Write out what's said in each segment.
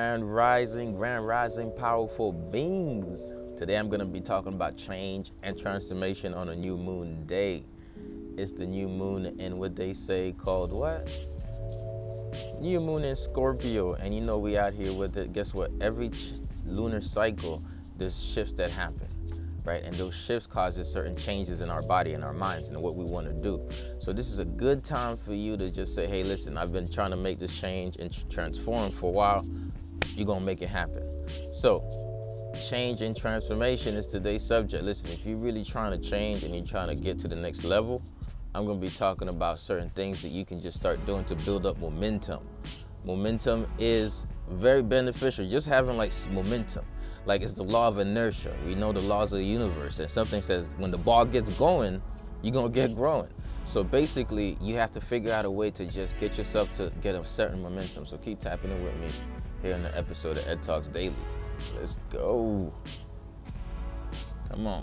Grand rising, powerful beings. Today I'm going to be talking about change and transformation on a new moon day. It's the new moon in what they say called what? New moon in Scorpio. And you know we out here with it. Guess what? Every lunar cycle, there's shifts that happen, right? And those shifts causes certain changes in our body and our minds and what we want to do. So this is a good time for you to just say, hey, listen, I've been trying to make this change and transform for a while. You're gonna make it happen. So change and transformation is today's subject. Listen, if you're really trying to change and you're trying to get to the next level, I'm gonna be talking about certain things that you can just start doing to build up momentum. Momentum is very beneficial. Just having like momentum, like it's the law of inertia. We know the laws of the universe, and something says when the ball gets going, you're gonna get growing. So basically you have to figure out a way to just get yourself to get a certain momentum. So keep tapping in with me here in the episode of Ed Talks Daily. Let's go. Come on.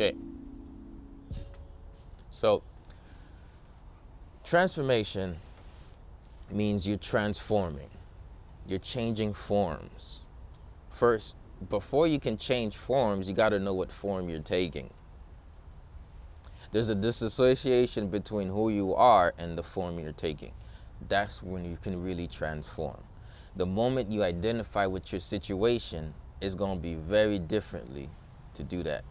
Okay, so transformation means you're transforming, you're changing forms. First, before you can change forms, you got to know what form you're taking. There's a disassociation between who you are and the form you're taking. That's when you can really transform. The moment you identify with your situation, it's going to be very differently to do that.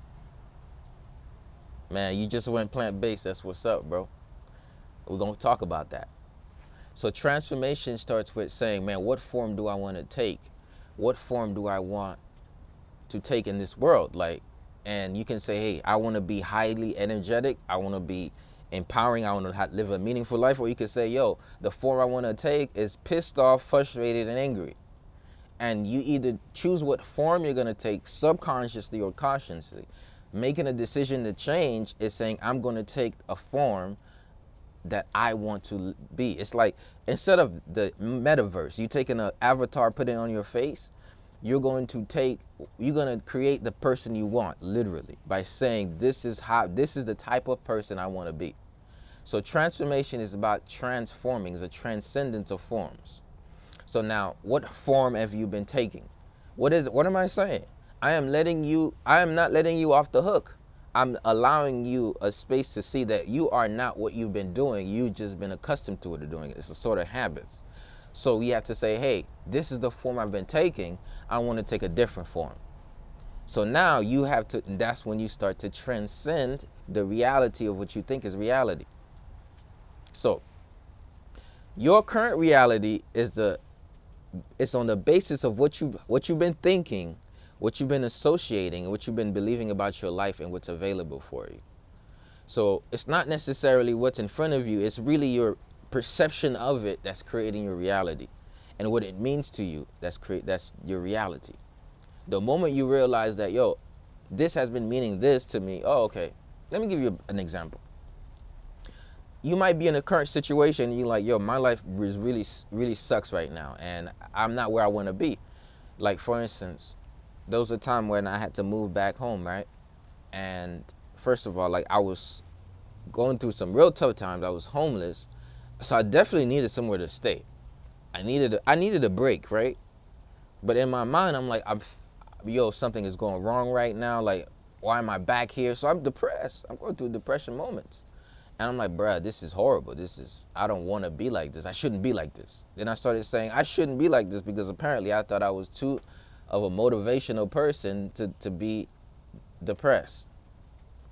Man, you just went plant-based, that's what's up, bro. We're gonna talk about that. So transformation starts with saying, man, what form do I wanna take? What form do I want to take in this world? Like, and you can say, hey, I wanna be highly energetic, I wanna be empowering, I wanna live a meaningful life, or you can say, yo, the form I wanna take is pissed off, frustrated, and angry. And you either choose what form you're gonna take subconsciously or consciously. Making a decision to change is saying, I'm going to take a form that I want to be. It's like, instead of the metaverse, you taking an avatar, put it on your face, you're going to create the person you want, literally, by saying, this is the type of person I want to be. So transformation is about transforming. It's a transcendence of forms. So now, what form have you been taking? What am I saying? I am not letting you off the hook. I'm allowing you a space to see that you are not what you've been doing. You've just been accustomed to it or doing it. It's a sort of habits. So you have to say, hey, this is the form I've been taking. I want to take a different form. So now you have to, and that's when you start to transcend the reality of what you think is reality. So your current reality is it's on the basis of what you've been thinking, what you've been associating, what you've been believing about your life and what's available for you. So it's not necessarily what's in front of you, it's really your perception of it that's creating your reality. And what it means to you, that's your reality. The moment you realize that, yo, this has been meaning this to me, oh, okay. Let me give you an example. You might be in a current situation and you're like, yo, my life really, really sucks right now and I'm not where I wanna be. Like for instance, there was a time when I had to move back home, right? And first of all, like I was going through some real tough times. I was homeless. So I definitely needed somewhere to stay. I needed a break, right? But in my mind, I'm like, yo, something is going wrong right now. Like, why am I back here? So I'm depressed. I'm going through depression moments. And I'm like, bruh, this is horrible. I don't want to be like this. I shouldn't be like this. Then I started saying, I shouldn't be like this because apparently I thought I was too of a motivational person to be depressed.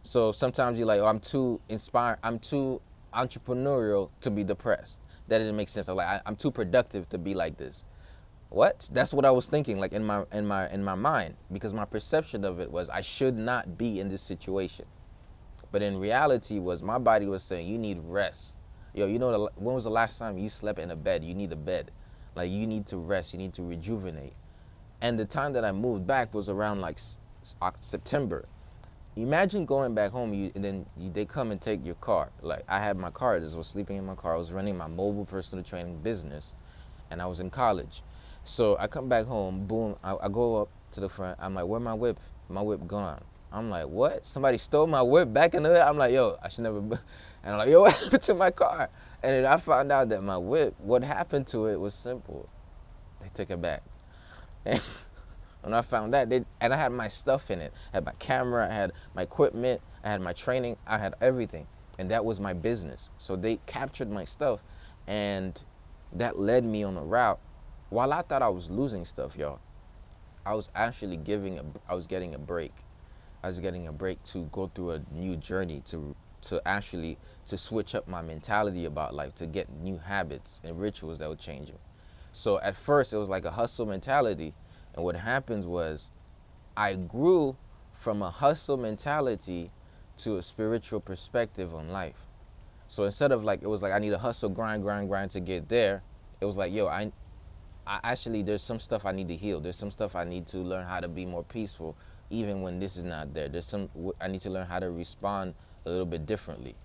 So sometimes you're like, oh, I'm too inspired, I'm too entrepreneurial to be depressed. That didn't make sense. I'm like, I'm too productive to be like this. What? That's what I was thinking, like in my mind, because my perception of it was I should not be in this situation. But in reality was my body was saying, you need rest. Yo, you know, when was the last time you slept in a bed? You need a bed. Like you need to rest, you need to rejuvenate. And the time that I moved back was around like September. Imagine going back home and then they come and take your car. Like, I had my car, this was sleeping in my car. I was running my mobile personal training business and I was in college. So I come back home, boom, I go up to the front. I'm like, where my whip? My whip gone. I'm like, what? Somebody stole my whip back in the hood? I'm like, yo, I should never. And I'm like, yo, what happened to my car? And then I found out that my whip, what happened to it was simple. They took it back. And when I found that, and I had my stuff in it. I had my camera, I had my equipment, I had my training, I had everything. And that was my business. So they captured my stuff, and that led me on a route. While I thought I was losing stuff, y'all, I was actually getting a break. I was getting a break to go through a new journey, to switch up my mentality about life, to get new habits and rituals that would change it. So at first it was like a hustle mentality. And what happens was I grew from a hustle mentality to a spiritual perspective on life. So instead of like, it was like, I need to hustle, grind to get there. It was like, yo, I actually, there's some stuff I need to heal. There's some stuff I need to learn how to be more peaceful, even when this is not there. There's some, I need to learn how to respond a little bit differently.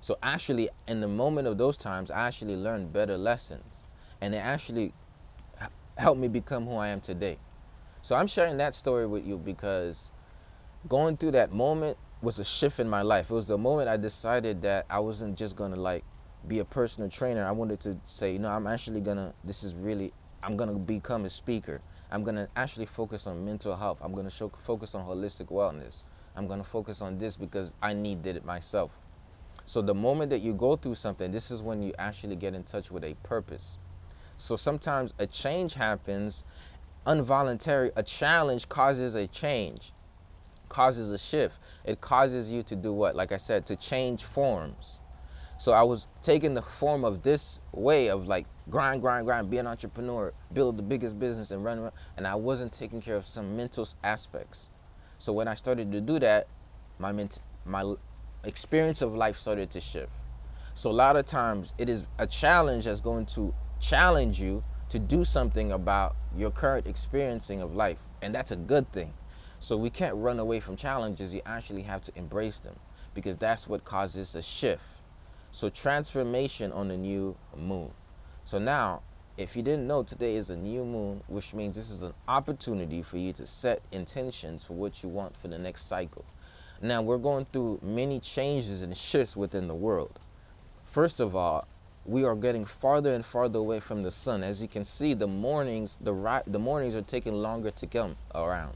So actually, in the moment of those times, I actually learned better lessons. And it actually helped me become who I am today. So I'm sharing that story with you because going through that moment was a shift in my life. It was the moment I decided that I wasn't just gonna like be a personal trainer. I wanted to say, no, I'm actually gonna, I'm gonna become a speaker. I'm gonna actually focus on mental health. I'm gonna focus on holistic wellness. I'm gonna focus on this because I needed it myself. So the moment that you go through something, this is when you actually get in touch with a purpose. So sometimes a change happens, involuntary, a challenge causes a change, causes a shift. It causes you to do what? Like I said, to change forms. So I was taking the form of this way of like grind, be an entrepreneur, build the biggest business and run, and I wasn't taking care of some mental aspects. So when I started to do that, my experience of life started to shift. So a lot of times it is a challenge that's going to challenge you to do something about your current experiencing of life, and that's a good thing. So we can't run away from challenges. You actually have to embrace them because that's what causes a shift. So transformation on the new moon. So now, if you didn't know, today is a new moon, which means this is an opportunity for you to set intentions for what you want for the next cycle. Now we're going through many changes and shifts within the world. First of all, we are getting farther and farther away from the sun. As you can see, the mornings, the mornings are taking longer to come around.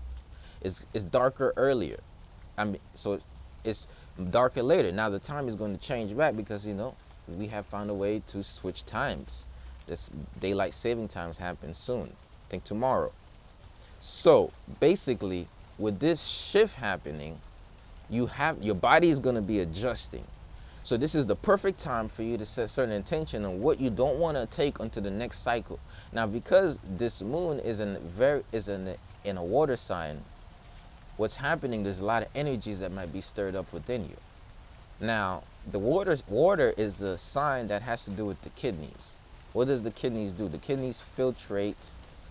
It's darker earlier. I mean, so it's darker later. Now the time is going to change back because, you know, we have found a way to switch times. This daylight saving times happen soon. I think tomorrow. So basically, with this shift happening, you have your body is going to be adjusting. So this is the perfect time for you to set certain intention on what you don't want to take onto the next cycle. Now, because this moon is in a water sign, what's happening, there's a lot of energies that might be stirred up within you. Now, the water is a sign that has to do with the kidneys. What does the kidneys do? The kidneys filtrate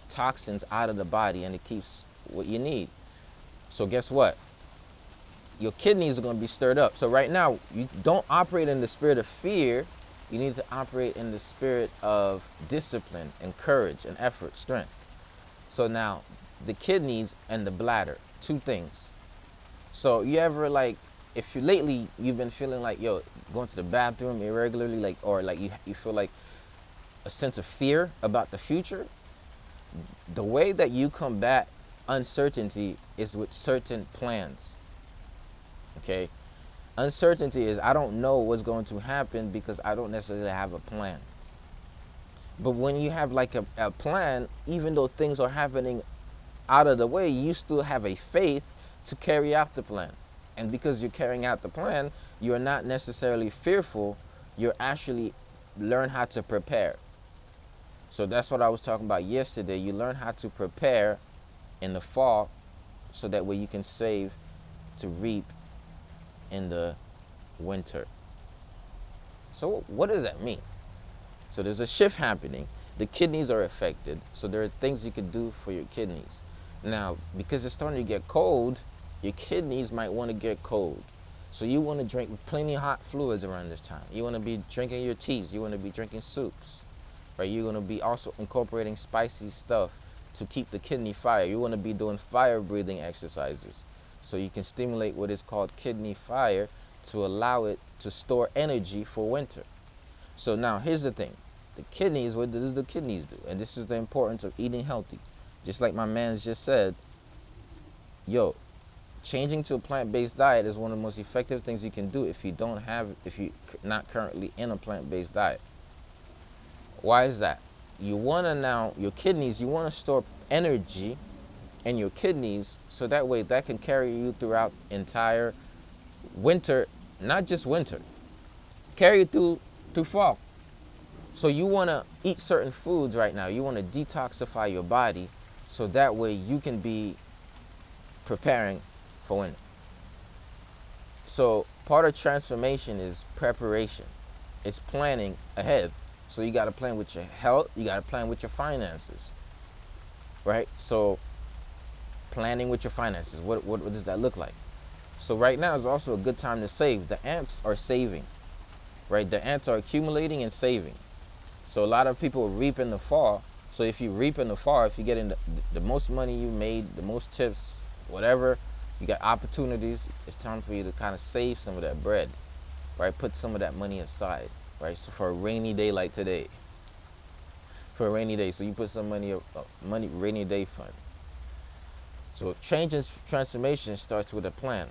toxins out of the body and it keeps what you need. So guess what? Your kidneys are going to be stirred up. So right now, you don't operate in the spirit of fear. You need to operate in the spirit of discipline and courage and effort, strength. So now, the kidneys and the bladder, two things. So you ever like, if you lately, you've been feeling like, yo, going to the bathroom irregularly, like, or like you feel like a sense of fear about the future, the way that you combat uncertainty is with certain plans. Okay, uncertainty is I don't know what's going to happen because I don't necessarily have a plan. But when you have like a plan, even though things are happening out of the way, you still have a faith to carry out the plan. And because you're carrying out the plan, you're not necessarily fearful. You're actually learn how to prepare. So that's what I was talking about yesterday. You learn how to prepare in the fall so that way you can save to reap in the winter. So what does that mean? So there's a shift happening. The kidneys are affected. So there are things you can do for your kidneys. Now, because it's starting to get cold, Your kidneys might want to get cold. So you want to drink plenty of hot fluids around this time. You want to be drinking your teas. You want to be drinking soups. Right? You're going to be also incorporating spicy stuff to keep the kidney fire. You want to be doing fire breathing exercises. So you can stimulate what is called kidney fire to allow it to store energy for winter. So now here's the thing. The kidneys, what does the kidneys do? And this is the importance of eating healthy. Just like my man's just said, yo, changing to a plant-based diet is one of the most effective things you can do if you're not currently in a plant-based diet. Why is that? You want to now, your kidneys, you want to store energy in your kidneys so that way that can carry you throughout entire winter, not just winter, carry you through fall. So you want to eat certain foods right now. You want to detoxify your body so that way you can be preparing for winter. So part of transformation is preparation. It's planning ahead. So you got to plan with your health, you got to plan with your finances, right? So planning with your finances, what does that look like? So right now is also a good time to save. The ants are saving, right? The ants are accumulating and saving. So a lot of people reap in the fall. So if you reap in the fall, if you get in the most money you made, the most tips, whatever, you got opportunities, it's time for you to kind of save some of that bread, right? Put some of that money aside. Right, so for a rainy day like today, for a rainy day, so you put some money rainy day fund. So change and transformation starts with a plan.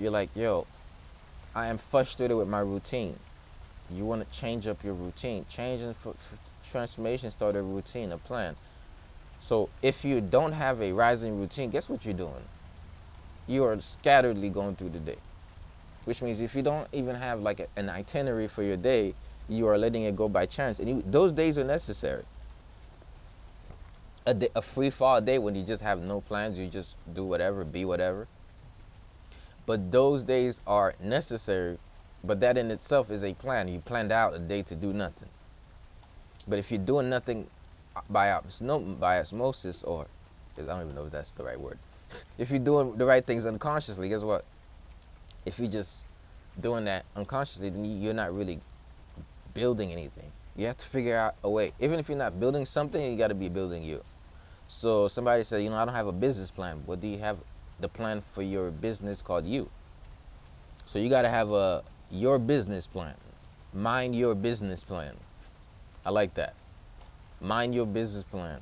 You're like, yo, I am frustrated with my routine. You want to change up your routine. Change and transformation start a routine, a plan. So if you don't have a rising routine, guess what you're doing? You are scatteredly going through the day. Which means if you don't even have like an itinerary for your day, you are letting it go by chance. And those days are necessary. A free fall day when you just have no plans, you just do whatever, be whatever. But those days are necessary, but that in itself is a plan. You planned out a day to do nothing. But if you're doing nothing by osmosis, or I don't even know if that's the right word. If you're doing the right things unconsciously, guess what? If you're just doing that unconsciously, then you're not really building anything. You have to figure out a way. Even if you're not building something, you got to be building you. So somebody said, you know, I don't have a business plan. Well, do you have the plan for your business called you? So you got to have your business plan. Mind your business plan. I like that. Mind your business plan.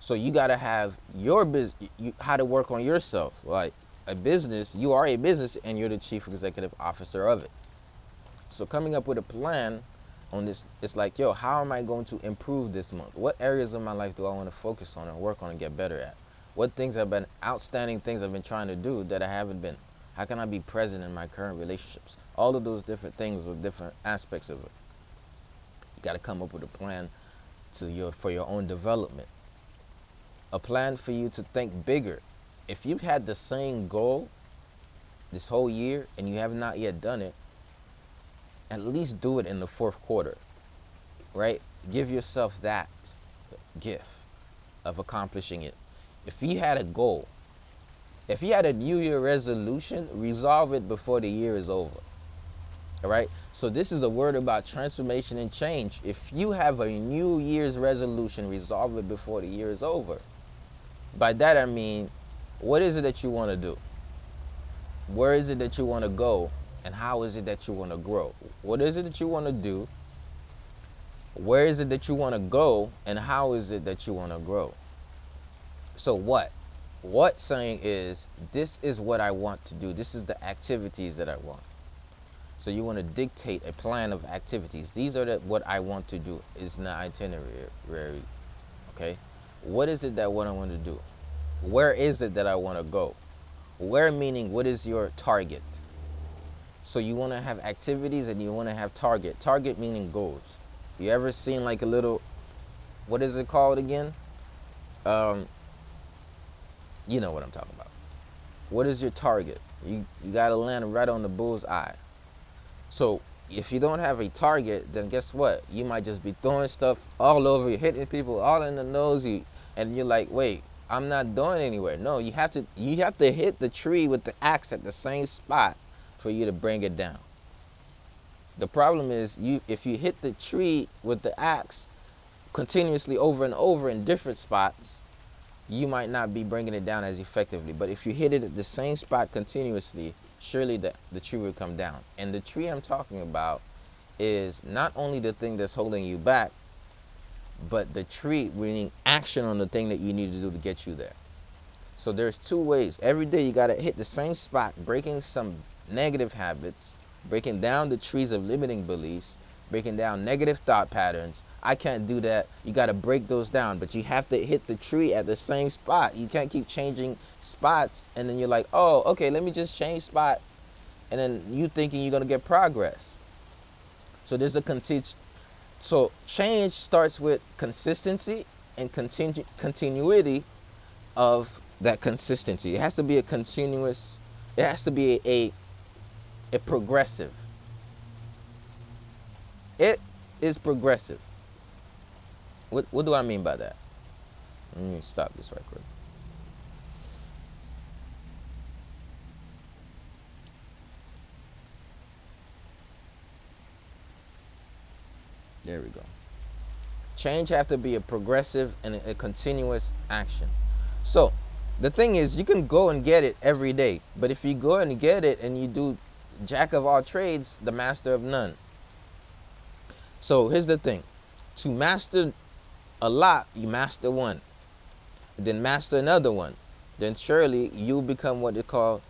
So you got to have your business, how to work on yourself. Like, a business, you are a business and you're the chief executive officer of it. So coming up with a plan on this, it's like, yo, how am I going to improve this month? What areas of my life do I want to focus on and work on and get better at? What things have been outstanding things I've been trying to do that I haven't been? How can I be present in my current relationships? All of those different things or different aspects of it. You got to come up with a plan for your own development. A plan for you to think bigger. If you've had the same goal this whole year and you have not yet done it, at least do it in the fourth quarter, right? Give yourself that gift of accomplishing it. If you had a goal, if you had a New Year resolution, resolve it before the year is over, all right? So this is a word about transformation and change. If you have a New Year's resolution, resolve it before the year is over. By that I mean, what is it that you want to do? Where is it that you want to go? And how is it that you want to grow? What is it that you want to do? Where is it that you want to go? And how is it that you want to grow? So what? What saying is, this is what I want to do. This is the activities that I want. So you want to dictate a plan of activities. These are what I want to do. It's not itinerary, okay? What is it that what I want to do? Where is it that I want to go? Where meaning what is your target? So you want to have activities and you want to have target. Target meaning goals. You ever seen like a little, what is it called again? You know what I'm talking about. What is your target? You got to land right on the bull's eye. So if you don't have a target, then guess what? You might just be throwing stuff all over you, hitting people all in the nose, and you're like, wait, I'm not going anywhere. No, you have to hit the tree with the axe at the same spot for you to bring it down. The problem is if you hit the tree with the axe continuously over and over in different spots, you might not be bringing it down as effectively. But if you hit it at the same spot continuously, surely the tree will come down. And the tree I'm talking about is not only the thing that's holding you back, but the tree, meaning action on the thing that you need to do to get you there. So there's two ways. Every day you gotta hit the same spot, breaking some negative habits, breaking down the trees of limiting beliefs, breaking down negative thought patterns. I can't do that. You gotta break those down, but you have to hit the tree at the same spot. You can't keep changing spots and then you're like, oh, okay, let me just change spot. And then you thinking you're gonna get progress. So there's a So change starts with consistency and continuity of that consistency. It has to be a continuous, it has to be a progressive. It is progressive. What do I mean by that? Let me stop this right quick. There we go. Change have to be a progressive and a continuous action. So the thing is, you can go and get it every day, but if you go and get it and you do jack of all trades, the master of none. So here's the thing. To master a lot, you master one, then master another one. Then surely you become what they call,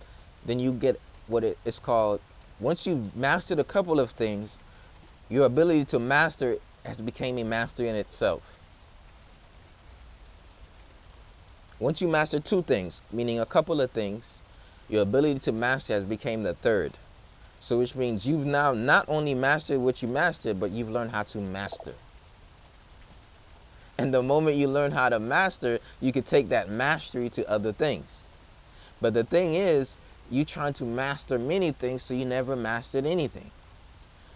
then you get what it is called. Once you've mastered a couple of things, your ability to master has become a mastery in itself. Once you master two things, meaning a couple of things, your ability to master has become the third. So which means you've now not only mastered what you mastered, but you've learned how to master. And the moment you learn how to master, you can take that mastery to other things. But the thing is, you're trying to master many things, so you never mastered anything.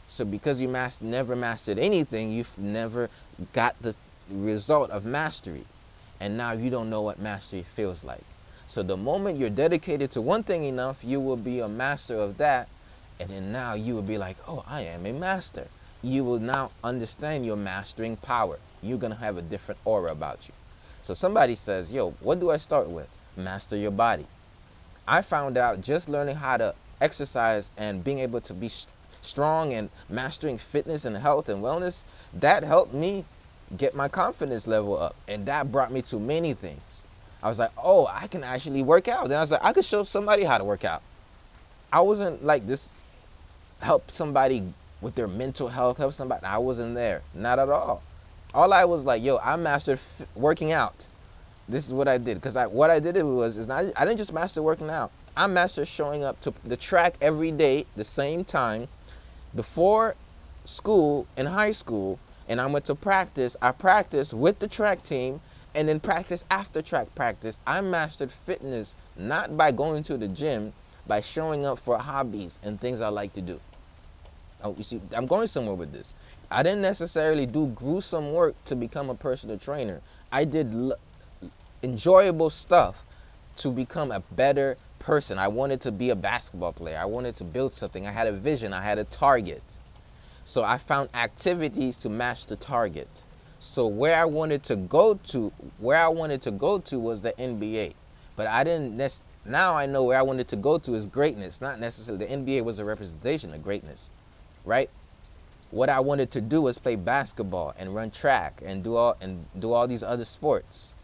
So because you never mastered anything, you've never got the result of mastery. And now you don't know what mastery feels like. So the moment you're dedicated to one thing enough, you will be a master of that. And then now you will be like, oh, I am a master. You will now understand your mastering power. You're going to have a different aura about you. So somebody says, yo, what do I start with? Master your body. I found out just learning how to exercise and being able to be strong and mastering fitness and health and wellness, that helped me get my confidence level up. And that brought me to many things. I was like, oh, I can actually work out. Then I was like, I could show somebody how to work out. I wasn't like just help somebody with their mental health, help somebody. I wasn't there, not at all. All I was like, yo, I mastered working out. This is what I did. Because what I did I didn't just master working out. I mastered showing up to the track every day, the same time. Before school, in high school, and I went to practice, I practiced with the track team and then practice after track practice. I mastered fitness, not by going to the gym, by showing up for hobbies and things I like to do. Oh, you see, I'm going somewhere with this. I didn't necessarily do gruesome work to become a personal trainer. I did enjoyable stuff to become a better person. I wanted to be a basketball player. I wanted to build something. I had a vision. I had a target. So I found activities to match the target. So where I wanted to go to, was the NBA. But I didn't, now I know where I wanted to go to is greatness, not necessarily, the NBA was a representation of greatness, right? What I wanted to do was play basketball and run track and do all these other sports.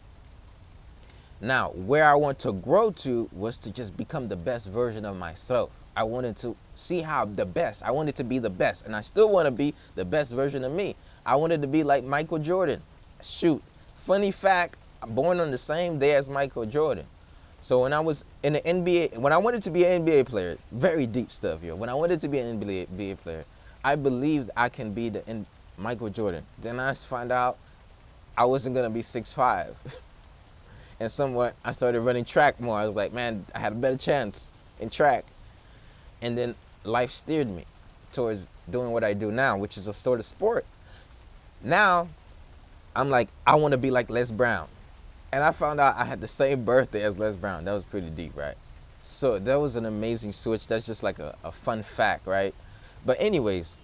Now, where I want to grow to was to just become the best version of myself. I wanted to see how the best, I wanted to be the best, and I still want to be the best version of me. I wanted to be like Michael Jordan. Shoot, funny fact, I'm born on the same day as Michael Jordan. So when I was in the NBA, when I wanted to be an NBA player, very deep stuff here. When I wanted to be an NBA player, I believed I can be Michael Jordan. Then I found out I wasn't going to be 6'5". And somewhat, I started running track more. I was like, man, I had a better chance in track. And then life steered me towards doing what I do now, which is a sort of sport. Now, I'm like, I want to be like Les Brown. And I found out I had the same birthday as Les Brown. That was pretty deep, right? So that was an amazing switch. That's just like a fun fact, right? But anyways,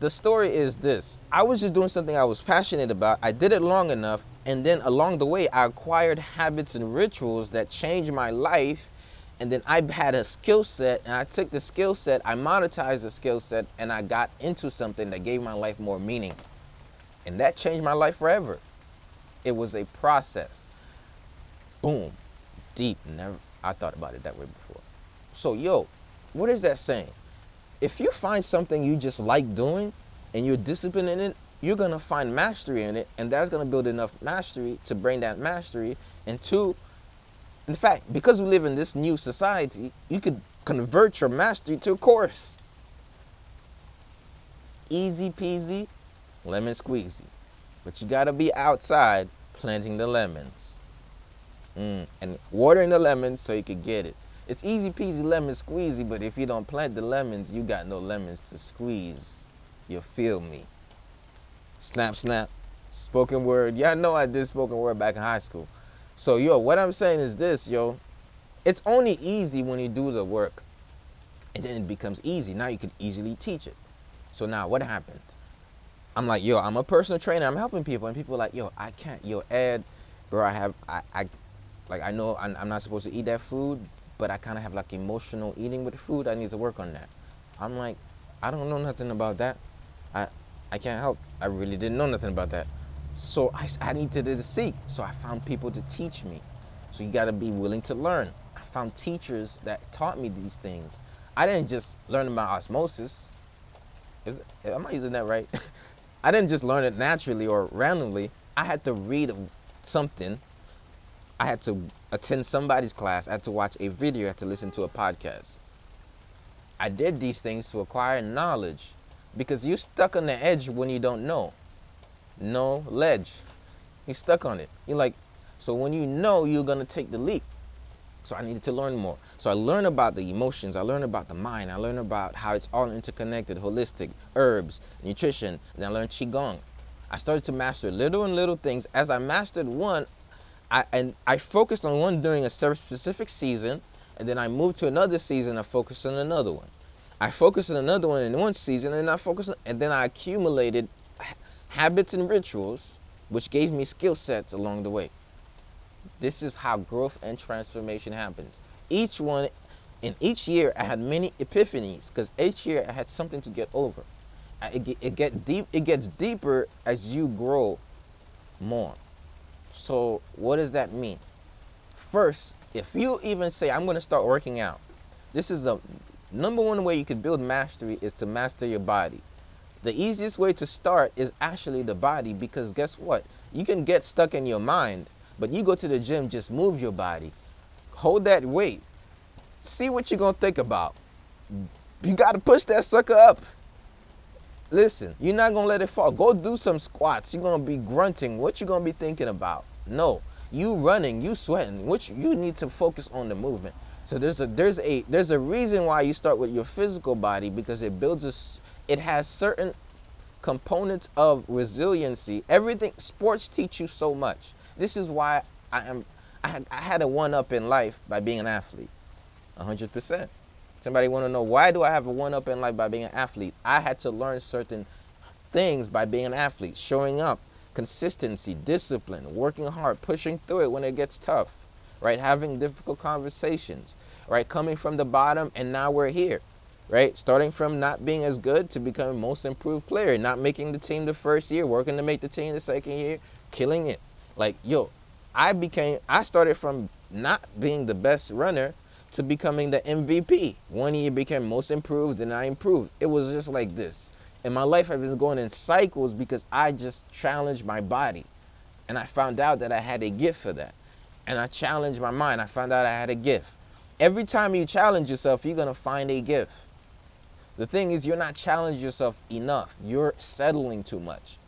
the story is this. I was just doing something I was passionate about. I did it long enough, and then along the way, I acquired habits and rituals that changed my life. And then I had a skill set, and I took the skill set, I monetized the skill set, and I got into something that gave my life more meaning. And that changed my life forever. It was a process. Boom. Deep. Never. I thought about it that way before. So, yo, what is that saying? If you find something you just like doing and you're disciplined in it, you're going to find mastery in it, and that's going to build enough mastery to bring that mastery into. In fact, because we live in this new society, you could convert your mastery to a course. Easy peasy, lemon squeezy. But you gotta be outside planting the lemons. And watering the lemons so you could get it. It's easy peasy, lemon squeezy, but if you don't plant the lemons, you got no lemons to squeeze. You feel me? Snap, snap. Spoken word. Y'all know I did spoken word back in high school. So, yo, what I'm saying is this, yo. It's only easy when you do the work. And then it becomes easy. Now you can easily teach it. So now what happened? I'm like, yo, I'm a personal trainer. I'm helping people. And people are like, yo, I can't. Yo, Ed, bro, I know I'm not supposed to eat that food, but I kind of have like emotional eating with food. I need to work on that. I'm like, I don't know nothing about that. I can't help. I really didn't know nothing about that. So I needed to seek, so I found people to teach me. So you gotta be willing to learn. I found teachers that taught me these things. I didn't just learn about osmosis. Am I using that right? I didn't just learn it naturally or randomly. I had to read something. I had to attend somebody's class. I had to watch a video. I had to listen to a podcast. I did these things to acquire knowledge, because you're stuck on the edge when you don't know. No ledge. You're stuck on it. You're like, so when you know, you're going to take the leap. So I needed to learn more. So I learned about the emotions. I learned about the mind. I learned about how it's all interconnected, holistic, herbs, nutrition. And I learned Qigong. I started to master little and little things. As I mastered one, I focused on one during a specific season. And then I moved to another season. I focused on another one. I focused on another one in one season. And I focused on, and then I accumulated habits and rituals, which gave me skill sets along the way. This is how growth and transformation happens. Each year I had many epiphanies, because each year I had something to get over. It gets deeper as you grow more. So what does that mean? First, if you even say, I'm going to start working out, this is the number one way you can build mastery, is to master your body. The easiest way to start is actually the body, because guess what? You can get stuck in your mind, but you go to the gym, just move your body. Hold that weight. See what you're going to think about. You got to push that sucker up. Listen, you're not going to let it fall. Go do some squats. You're going to be grunting. What you going to be thinking about? No. You running, you sweating. You need to focus on the movement. So there's a reason why you start with your physical body, because it builds it has certain components of resiliency. Everything, sports teach you so much. This is why I had a one-up in life by being an athlete, 100%. Somebody want to know, why do I have a one-up in life by being an athlete? I had to learn certain things by being an athlete, showing up, consistency, discipline, working hard, pushing through it when it gets tough, right? Having difficult conversations, right? Coming from the bottom, and now we're here. Right? Starting from not being as good to becoming most improved player, not making the team the first year, working to make the team the second year, killing it. Like, yo, I started from not being the best runner to becoming the MVP. One year became most improved, and I improved. It was just like this. In my life, I've been going in cycles because I just challenged my body. And I found out that I had a gift for that. And I challenged my mind. I found out I had a gift. Every time you challenge yourself, you're going to find a gift. The thing is, you're not challenging yourself enough. You're settling too much.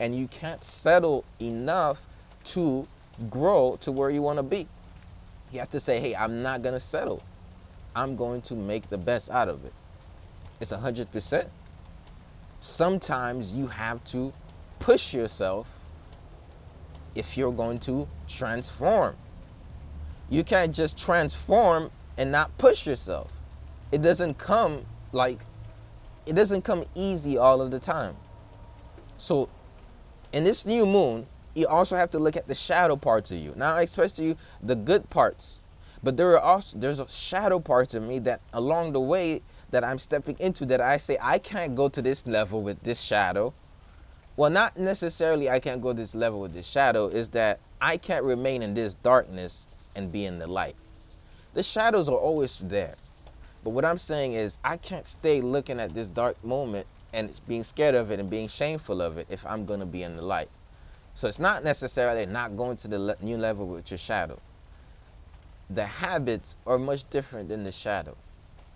And you can't settle enough to grow to where you want to be. You have to say, hey, I'm not going to settle. I'm going to make the best out of it. It's 100%. Sometimes you have to push yourself if you're going to transform. You can't just transform and not push yourself. It doesn't come easy all of the time. So in this new moon, you also have to look at the shadow parts of you. Now I express to you the good parts, but there's a shadow parts of me that along the way that I'm stepping into that I say I can't go to this level with this shadow. Well, not necessarily I can't go this level with this shadow, is that I can't remain in this darkness and be in the light. The shadows are always there. But what I'm saying is I can't stay looking at this dark moment and being scared of it and being shameful of it if I'm going to be in the light. So it's not necessarily not going to the new level with your shadow. The habits are much different than the shadow.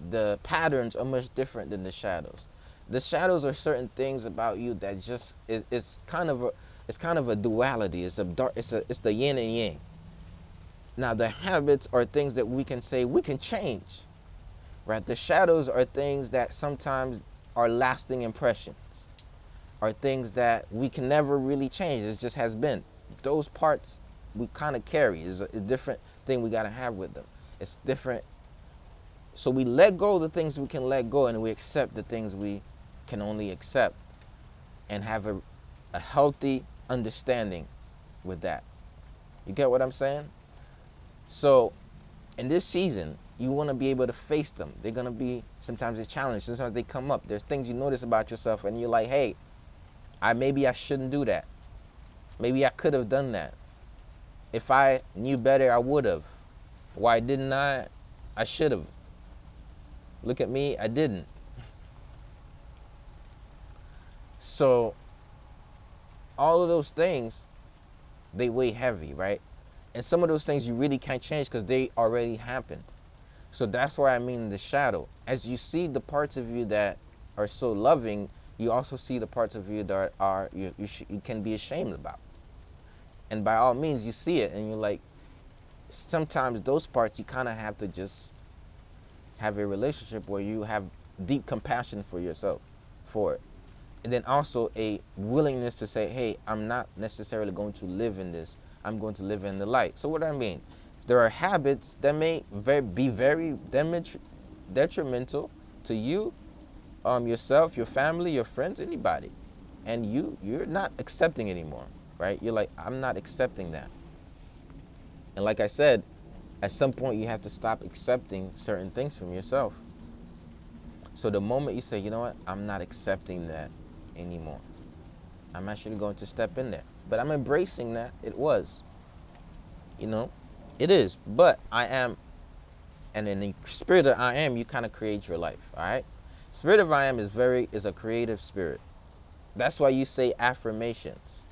The patterns are much different than the shadows. The shadows are certain things about you that just it's kind of a duality. It's the yin and yang. Now the habits are things that we can say we can change, right? The shadows are things that sometimes are lasting impressions, are things that we can never really change. It just has been. Those parts we kind of carry. It's a different thing we gotta have with them. It's different. So we let go of the things we can let go, and we accept the things we can only accept, and have a healthy understanding with that. You get what I'm saying? So in this season, you want to be able to face them. They're going to be, sometimes it's challenging, sometimes they come up. There's things you notice about yourself and you're like, hey, maybe I shouldn't do that. Maybe I could have done that. If I knew better, I would have. Why didn't I? I should have. Look at me, I didn't. So all of those things, they weigh heavy, right? And some of those things you really can't change because they already happened. So that's why I mean the shadow. As you see the parts of you that are so loving, you also see the parts of you that are you can be ashamed about. And by all means, you see it and you're like, sometimes those parts you kind of have to just have a relationship where you have deep compassion for yourself, for it. And then also a willingness to say, hey, I'm not necessarily going to live in this. I'm going to live in the light. So what I mean, there are habits that may be very detrimental to you, yourself, your family, your friends, anybody. And you're not accepting anymore, right? You're like, I'm not accepting that. And like I said, at some point you have to stop accepting certain things from yourself. So the moment you say, you know what, I'm not accepting that anymore. I'm actually going to step in there. But I'm embracing that it was, you know, it is, but I am, and in the spirit of I am, you kind of create your life, all right? Spirit of I am is a creative spirit. That's why you say affirmations.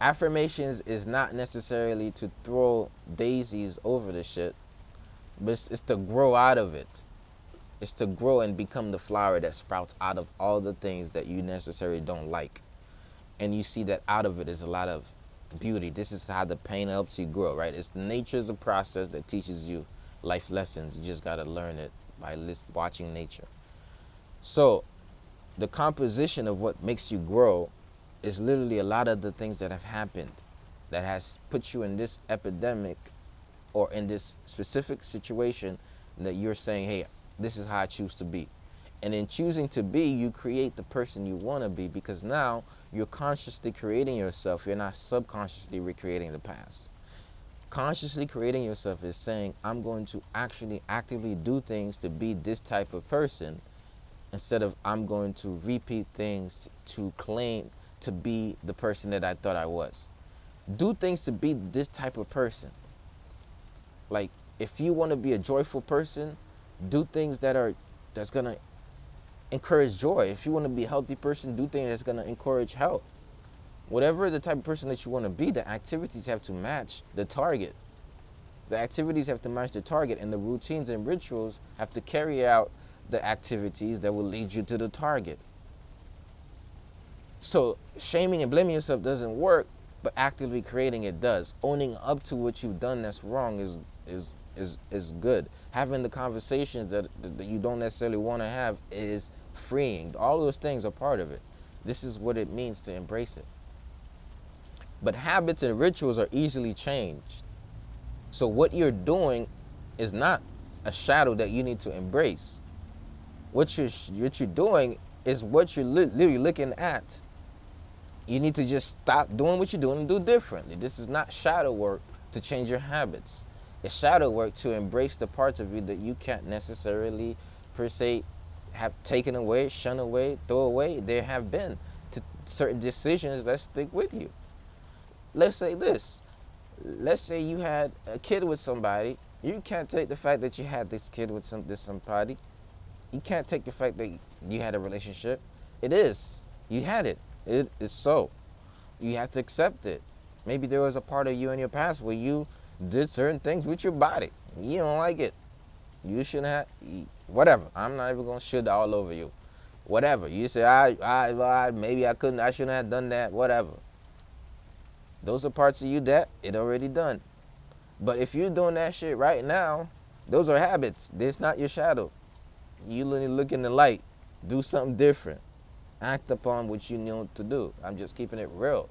Affirmations is not necessarily to throw daisies over the shit, but it's to grow out of it. It's to grow and become the flower that sprouts out of all the things that you necessarily don't like. And you see that out of it is a lot of beauty. This is how the pain helps you grow, right? It's nature is a process that teaches you life lessons. You just got to learn it by watching nature. So the composition of what makes you grow is literally a lot of the things that have happened that has put you in this epidemic or in this specific situation that you're saying, hey, this is how I choose to be. And in choosing to be, you create the person you want to be, because now you're consciously creating yourself. You're not subconsciously recreating the past. Consciously creating yourself is saying, I'm going to actually actively do things to be this type of person, instead of I'm going to repeat things to claim to be the person that I thought I was. Do things to be this type of person. Like, if you want to be a joyful person, do things that's going to encourage joy. If you want to be a healthy person, do things that's going to encourage health. Whatever the type of person that you want to be, the activities have to match the target. The activities have to match the target, and the routines and rituals have to carry out the activities that will lead you to the target. So shaming and blaming yourself doesn't work, but actively creating it does. Owning up to what you've done that's wrong is good. Having the conversations that you don't necessarily want to have is freeing. All those things are part of it. This is what it means to embrace it. But habits and rituals are easily changed. So what you're doing is not a shadow that you need to embrace. What you're doing is what you're literally looking at. You need to just stop doing what you're doing and do differently. This is not shadow work to change your habits. It's shadow work to embrace the parts of you that you can't necessarily, per se, have taken away, shun away, throw away. There have been certain decisions that stick with you. Let's say this. Let's say you had a kid with somebody. You can't take the fact that you had this kid with somebody. You can't take the fact that you had a relationship. It is. You had it. It is so. You have to accept it. Maybe there was a part of you in your past where you did certain things with your body. You don't like it. You shouldn't have, whatever. I'm not even going to shit all over you. Whatever. You say, maybe I couldn't, I shouldn't have done that, whatever. Those are parts of you that it already done. But if you're doing that shit right now, those are habits. That's not your shadow. You look in the light. Do something different. Act upon what you know to do. I'm just keeping it real.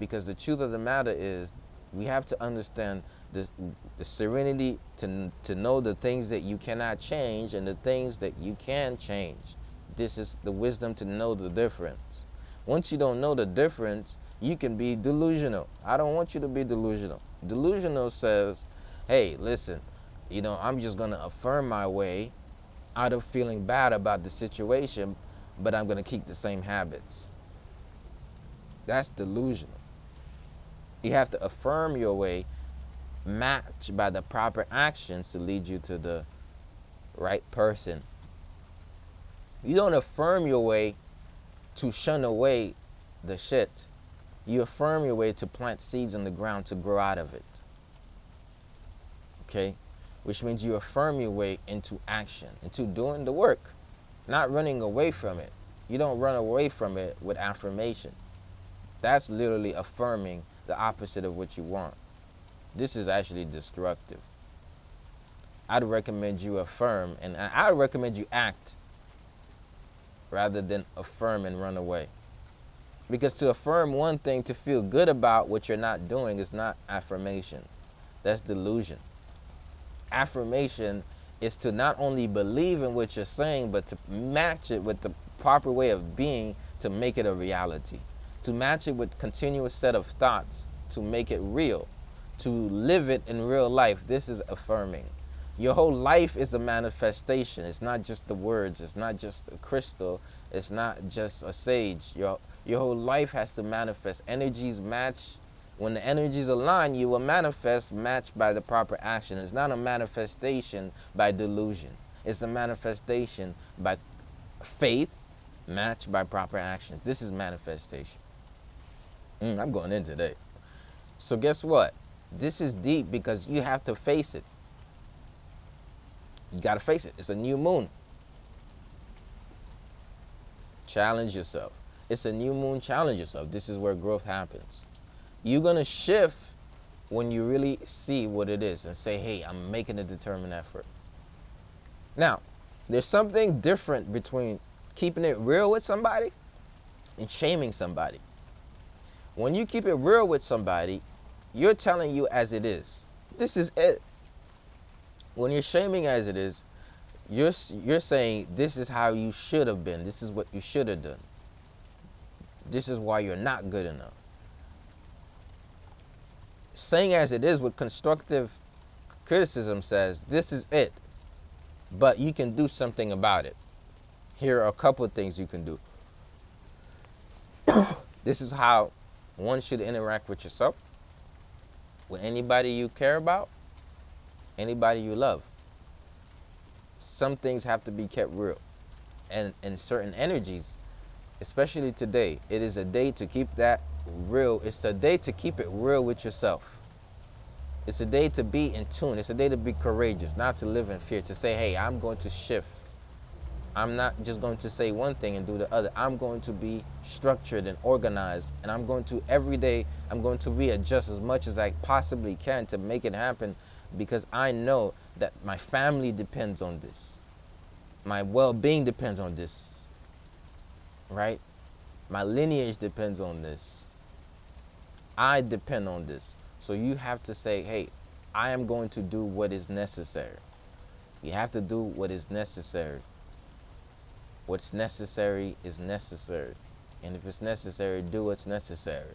Because the truth of the matter is, we have to understand the serenity to know the things that you cannot change and the things that you can change. This is the wisdom to know the difference. Once you don't know the difference, you can be delusional. I don't want you to be delusional. Delusional says, hey, listen, you know, I'm just going to affirm my way out of feeling bad about the situation, but I'm going to keep the same habits. That's delusional. You have to affirm your way, matched by the proper actions to lead you to the right person. You don't affirm your way to shun away the shit. You affirm your way to plant seeds in the ground to grow out of it. Okay? Which means you affirm your way into action, into doing the work, not running away from it. You don't run away from it with affirmation. That's literally affirming the opposite of what you want. This is actually destructive. I'd recommend you affirm, and I'd recommend you act rather than affirm and run away. Because to affirm one thing, to feel good about what you're not doing, is not affirmation. That's delusion. Affirmation is to not only believe in what you're saying, but to match it with the proper way of being to make it a reality. To match it with continuous set of thoughts to make it real. To live it in real life. This is affirming. Your whole life is a manifestation. It's not just the words. It's not just a crystal. It's not just a sage. Your whole life has to manifest. Energies match. When the energies align, you will manifest matched by the proper action. It's not a manifestation by delusion. It's a manifestation by faith matched by proper actions. This is manifestation. I'm going in today. So guess what? This is deep because you have to face it. You got to face it. It's a new moon. Challenge yourself. It's a new moon. Challenge yourself. This is where growth happens. You're going to shift when you really see what it is and say, hey, I'm making a determined effort. Now, there's something different between keeping it real with somebody and shaming somebody. When you keep it real with somebody, you're telling you as it is. This is it. When you're shaming as it is, you're saying this is how you should have been. This is what you should have done. This is why you're not good enough. Saying as it is with constructive criticism says, this is it, but you can do something about it. Here are a couple of things you can do. This is how one should interact with yourself, with anybody you care about, anybody you love. Some things have to be kept real. And in certain energies, especially today, it is a day to keep that real. It's a day to keep it real with yourself. It's a day to be in tune. It's a day to be courageous, not to live in fear, to say, hey, I'm going to shift. I'm not just going to say one thing and do the other. I'm going to be structured and organized, and I'm going to every day, I'm going to readjust as much as I possibly can to make it happen, because I know that my family depends on this. My well-being depends on this, right? My lineage depends on this. I depend on this. So you have to say, hey, I am going to do what is necessary. You have to do what is necessary. What's necessary is necessary. And if it's necessary, do what's necessary.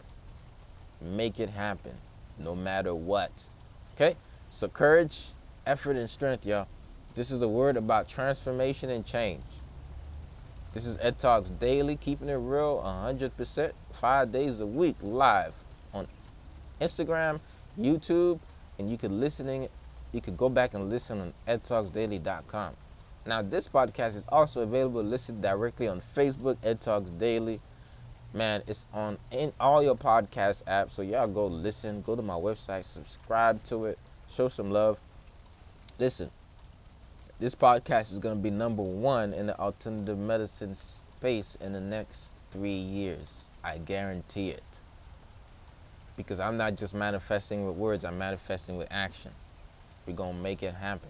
Make it happen, no matter what. Okay? So courage, effort, and strength, y'all. This is a word about transformation and change. This is Ed Talks Daily, keeping it real 100%, 5 days a week, live on Instagram, YouTube, and you could go back and listen on edtalksdaily.com. Now, this podcast is also available to listen directly on Facebook, Ed Talks Daily. Man, it's on in all your podcast apps, so y'all go listen, go to my website, subscribe to it, show some love. Listen, this podcast is going to be #1 in the alternative medicine space in the next 3 years. I guarantee it. Because I'm not just manifesting with words, I'm manifesting with action. We're going to make it happen.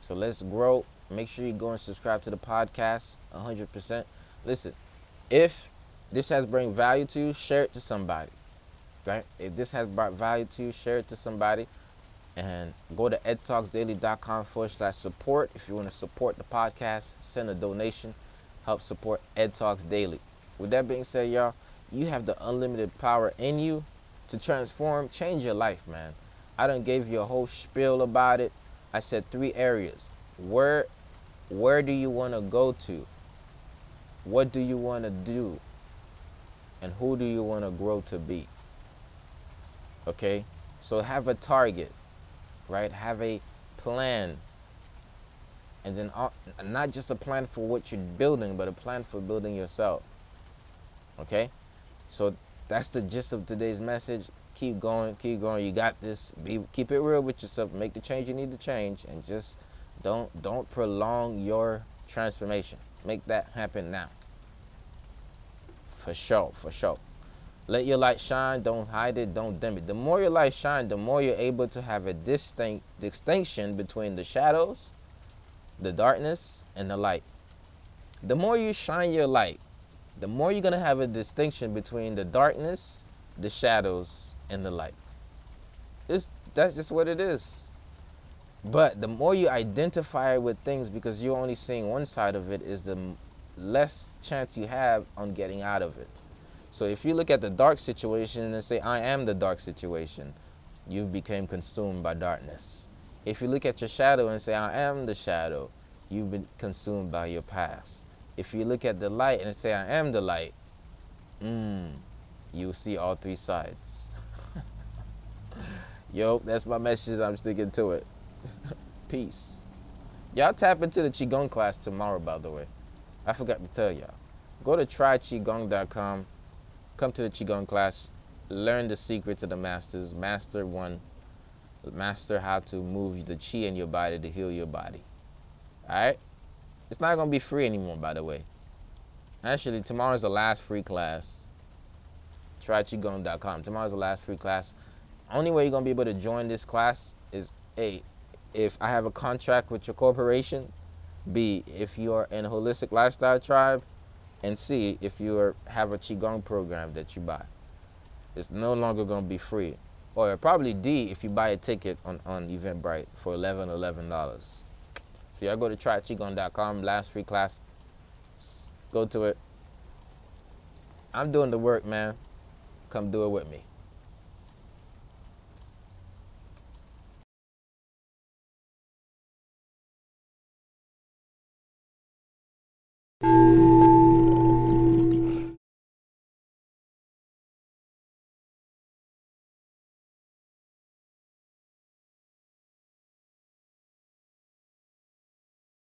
So let's grow. Make sure you go and subscribe to the podcast 100%. Listen, if this has brought value to you, share it to somebody, right? If this has brought value to you, share it to somebody. And go to edtalksdaily.com/support. If you want to support the podcast, send a donation. Help support Ed Talks Daily. With that being said, y'all, you have the unlimited power in you to transform, change your life, man. I done gave you a whole spiel about it. I said 3 areas. Where do you want to go to? What do you want to do? And who do you want to grow to be? Okay? So have a target, right? Have a plan. And then not just a plan for what you're building, but a plan for building yourself. Okay? So that's the gist of today's message. Keep going, keep going. You got this. Keep it real with yourself. Make the change you need to change, and just don't prolong your transformation. Make that happen now. For sure, for sure. Let your light shine. Don't hide it. Don't dim it. The more your light shine, the more you're able to have a distinction between the shadows, the darkness, and the light. The more you shine your light, the more you're going to have a distinction between the darkness, the shadows, and the light. That's just what it is. But the more you identify with things, because you're only seeing one side of it, is the less chance you have on getting out of it. So if you look at the dark situation and say, I am the dark situation, you became consumed by darkness. If you look at your shadow and say, I am the shadow, you've been consumed by your past. If you look at the light and say, I am the light, you'll see all 3 sides. Yo, that's my message. I'm sticking to it. Peace. Y'all tap into the Qigong class tomorrow, by the way. I forgot to tell y'all. Go to tryQigong.com. Come to the Qigong class. Learn the secrets of the masters. Master 1. Master how to move the Qi in your body to heal your body. All right? It's not going to be free anymore, by the way. Actually, tomorrow's the last free class. tryQigong.com. Tomorrow's the last free class. Only way you're going to be able to join this class is, A, if I have a contract with your corporation, B, if you are in a holistic lifestyle tribe, and C, if you have a Qigong program that you buy. It's no longer going to be free. Or probably D, if you buy a ticket on Eventbrite for $11. So y'all go to tryQigong.com, last free class. Go to it. I'm doing the work, man. Come do it with me.